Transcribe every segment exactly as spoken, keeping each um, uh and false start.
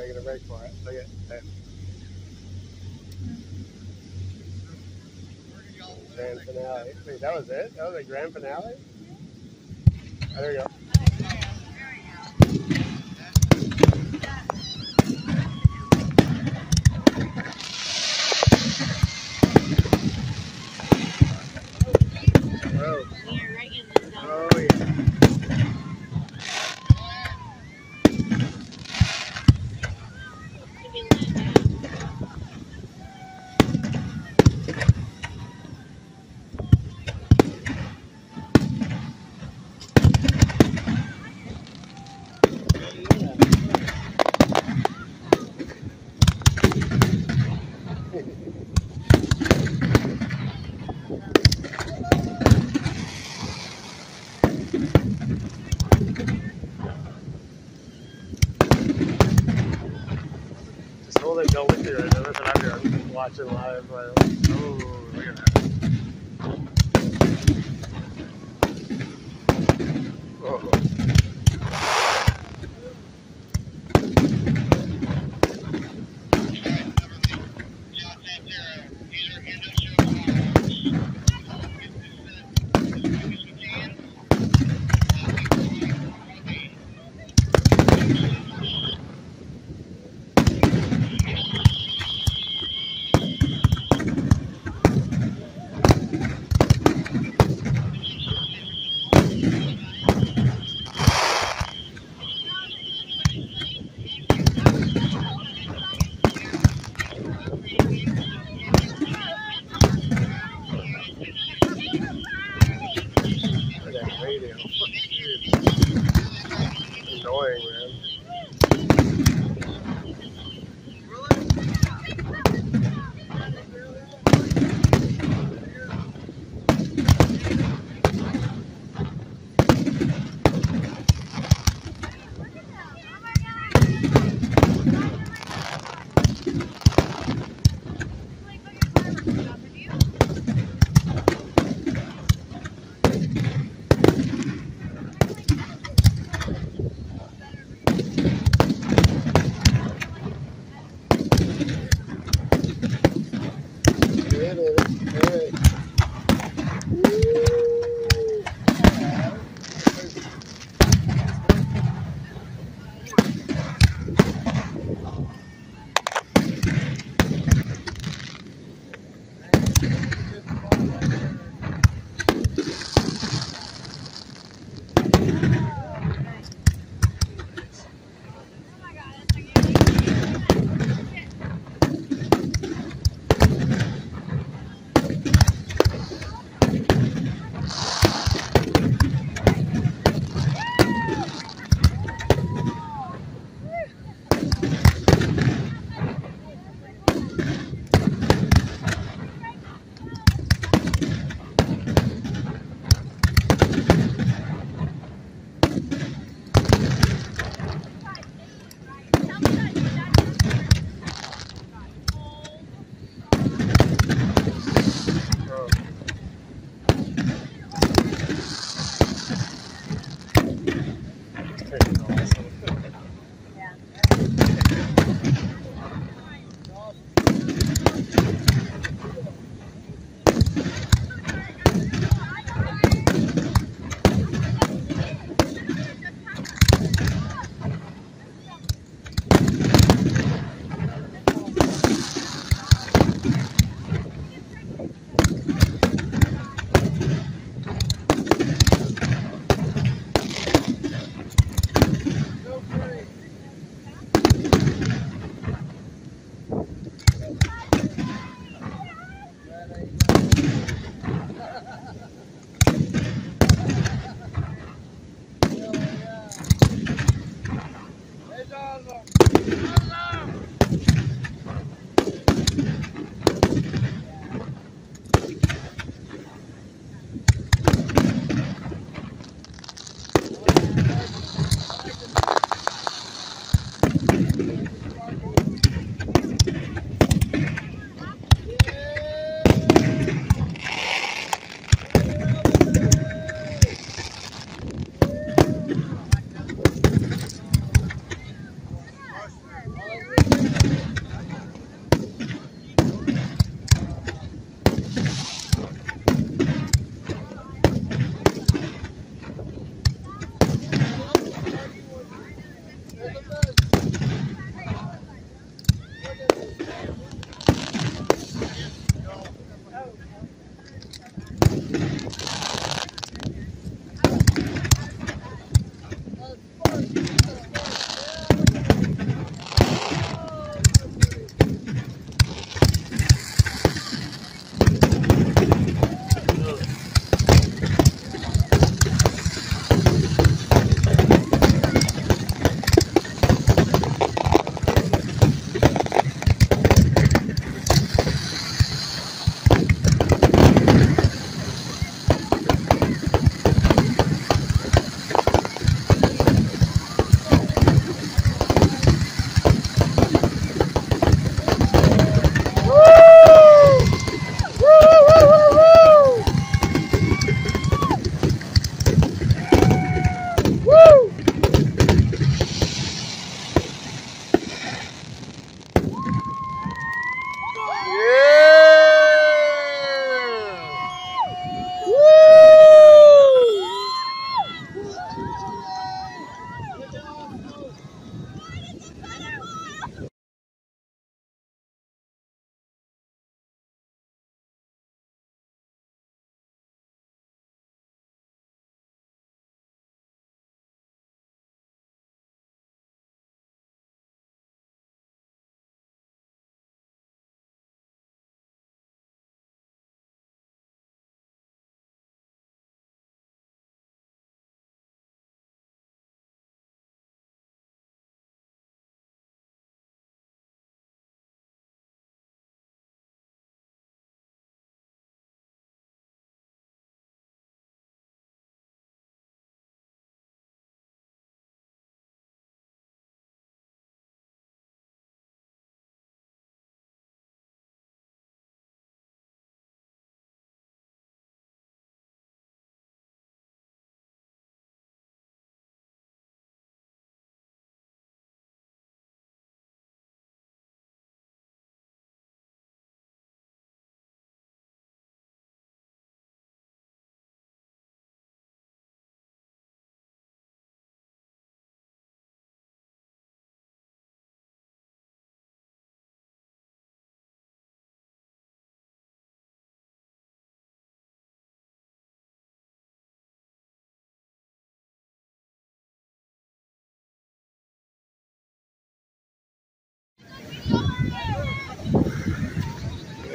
I gotta wait for it. So yeah, that's grand finale. Wait, that was it? That was a grand finale? Oh, there you go. Just hold it, go with you. Right? That's what I'm doing. I'm just watching live. Like, oh, look at that. Whoa. Oh,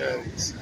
Yes.